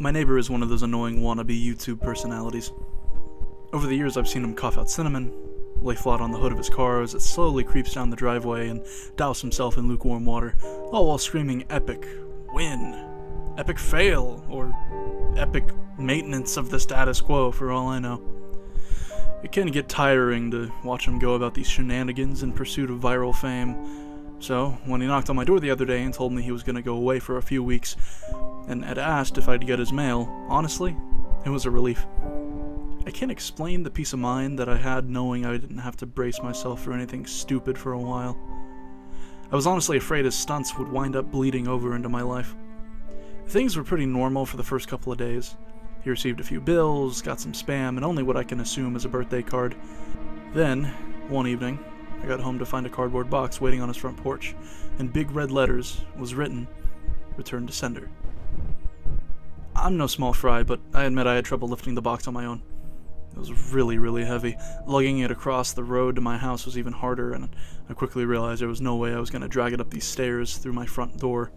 My neighbor is one of those annoying wannabe YouTube personalities. Over the years I've seen him cough out cinnamon, lay flat on the hood of his car as it slowly creeps down the driveway and douse himself in lukewarm water, all while screaming epic win, epic fail, or epic maintenance of the status quo for all I know. It can get tiring to watch him go about these shenanigans in pursuit of viral fame, so when he knocked on my door the other day and told me he was going to go away for a few weeks and had asked if I'd get his mail, honestly, it was a relief. I can't explain the peace of mind that I had knowing I didn't have to brace myself for anything stupid for a while. I was honestly afraid his stunts would wind up bleeding over into my life. Things were pretty normal for the first couple of days. He received a few bills, got some spam, and only what I can assume is a birthday card. Then, one evening, I got home to find a cardboard box waiting on his front porch. In big red letters was written, "Return to sender." I'm no small fry, but I admit I had trouble lifting the box on my own. It was really heavy. Lugging it across the road to my house was even harder, and I quickly realized there was no way I was going to drag it up these stairs through my front door.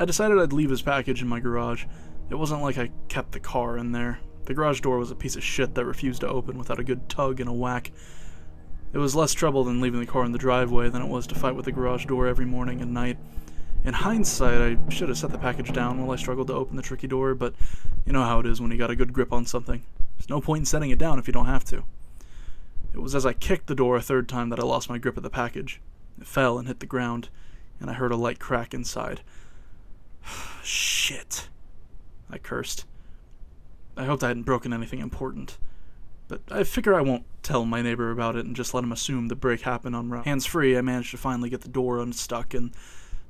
I decided I'd leave his package in my garage. It wasn't like I kept the car in there. The garage door was a piece of shit that refused to open without a good tug and a whack. It was less trouble than leaving the car in the driveway than it was to fight with the garage door every morning and night. In hindsight, I should have set the package down while I struggled to open the tricky door, but you know how it is when you got a good grip on something. There's no point in setting it down if you don't have to. It was as I kicked the door a third time that I lost my grip of the package. It fell and hit the ground, and I heard a light crack inside. Shit, I cursed. I hoped I hadn't broken anything important, but I figure I won't tell my neighbor about it and just let him assume the break happened on route. Hands-free, I managed to finally get the door unstuck, and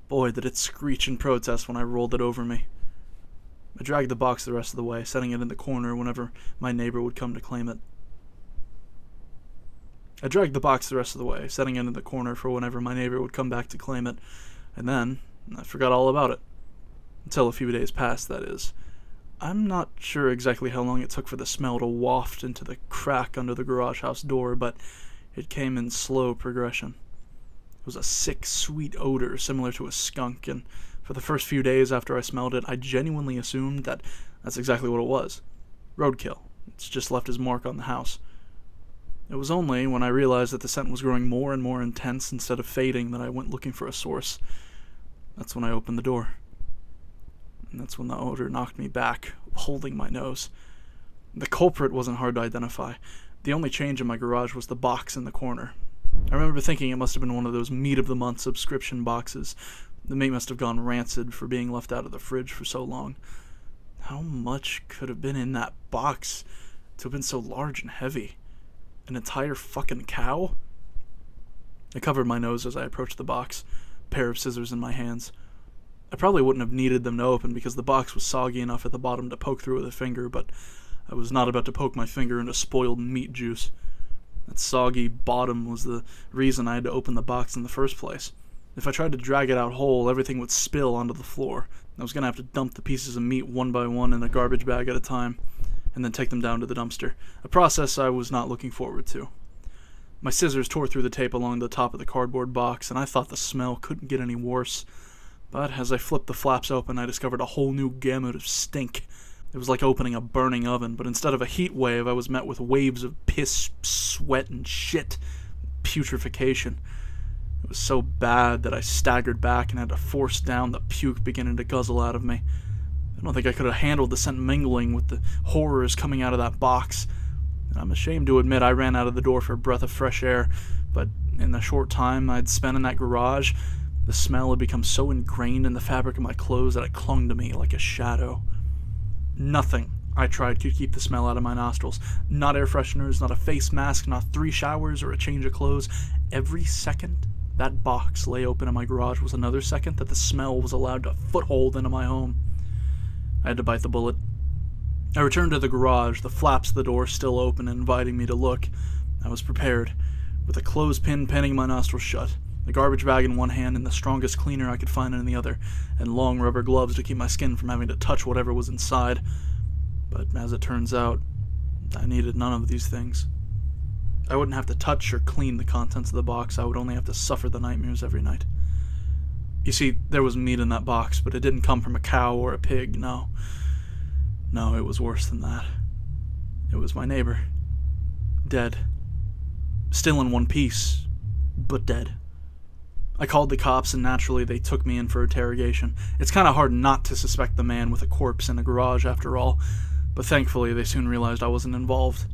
boy did it screech in protest when I rolled it over me. I dragged the box the rest of the way, setting it in the corner whenever my neighbor would come to claim it. And then I forgot all about it. Until a few days passed, that is. I'm not sure exactly how long it took for the smell to waft into the crack under the garage house door, but it came in slow progression. It was a sick, sweet odor similar to a skunk, and for the first few days after I smelled it, I genuinely assumed that that's exactly what it was. Roadkill. It's just left his mark on the house. It was only when I realized that the scent was growing more and more intense instead of fading that I went looking for a source. That's when I opened the door. And that's when the odor knocked me back, holding my nose. The culprit wasn't hard to identify. The only change in my garage was the box in the corner. I remember thinking it must have been one of those meat-of-the-month subscription boxes. The meat must have gone rancid for being left out of the fridge for so long. How much could have been in that box to have been so large and heavy? An entire fucking cow? I covered my nose as I approached the box, a pair of scissors in my hands. I probably wouldn't have needed them to open because the box was soggy enough at the bottom to poke through with a finger, but I was not about to poke my finger into spoiled meat juice. That soggy bottom was the reason I had to open the box in the first place. If I tried to drag it out whole, everything would spill onto the floor. I was going to have to dump the pieces of meat one by one in a garbage bag at a time, and then take them down to the dumpster, a process I was not looking forward to. My scissors tore through the tape along the top of the cardboard box, and I thought the smell couldn't get any worse. But as I flipped the flaps open, I discovered a whole new gamut of stink. It was like opening a burning oven, but instead of a heat wave, I was met with waves of piss, sweat, and shit. Putrefaction. It was so bad that I staggered back and had to force down the puke beginning to guzzle out of me. I don't think I could have handled the scent mingling with the horrors coming out of that box. And I'm ashamed to admit I ran out of the door for a breath of fresh air, but in the short time I'd spent in that garage, the smell had become so ingrained in the fabric of my clothes that it clung to me like a shadow. Nothing I tried could keep the smell out of my nostrils. Not air fresheners, not a face mask, not 3 showers or a change of clothes. Every second that box lay open in my garage was another second that the smell was allowed to foothold into my home. I had to bite the bullet. I returned to the garage, the flaps of the door still open and inviting me to look. I was prepared, with a clothespin pinning my nostrils shut, the garbage bag in one hand and the strongest cleaner I could find in the other, and long rubber gloves to keep my skin from having to touch whatever was inside. But as it turns out, I needed none of these things. I wouldn't have to touch or clean the contents of the box, I would only have to suffer the nightmares every night. You see, there was meat in that box, but it didn't come from a cow or a pig, no. No, it was worse than that. It was my neighbor. Dead. Still in one piece, but dead. I called the cops and naturally they took me in for interrogation. It's kind of hard not to suspect the man with a corpse in a garage after all, but thankfully they soon realized I wasn't involved.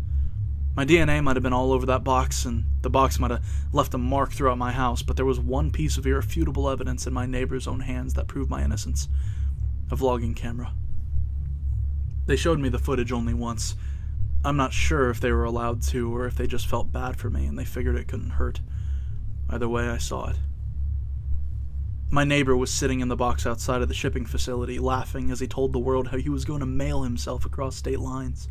My DNA might have been all over that box, and the box might have left a mark throughout my house, but there was one piece of irrefutable evidence in my neighbor's own hands that proved my innocence. A vlogging camera. They showed me the footage only once. I'm not sure if they were allowed to or if they just felt bad for me and they figured it couldn't hurt. Either way, I saw it. My neighbor was sitting in the box outside of the shipping facility, laughing as he told the world how he was going to mail himself across state lines.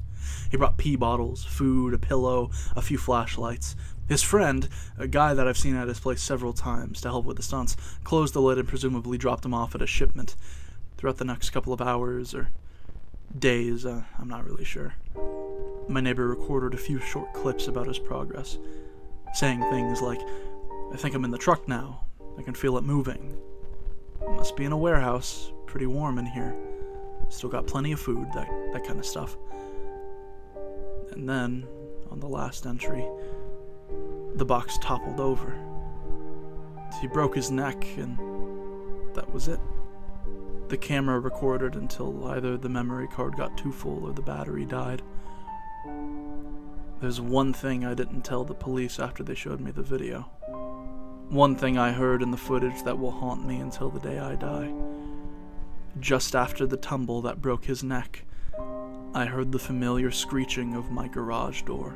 He brought pee bottles, food, a pillow, a few flashlights. His friend, a guy that I've seen at his place several times to help with the stunts, closed the lid and presumably dropped him off at a shipment. Throughout the next couple of hours or days, I'm not really sure. My neighbor recorded a few short clips about his progress, saying things like, "I think I'm in the truck now. I can feel it moving. Must be in a warehouse. Pretty warm in here. Still got plenty of food," that kind of stuff. And then, on the last entry, the box toppled over. He broke his neck, and that was it. The camera recorded until either the memory card got too full or the battery died. There's one thing I didn't tell the police after they showed me the video. One thing I heard in the footage that will haunt me until the day I die. Just after the tumble that broke his neck, I heard the familiar screeching of my garage door.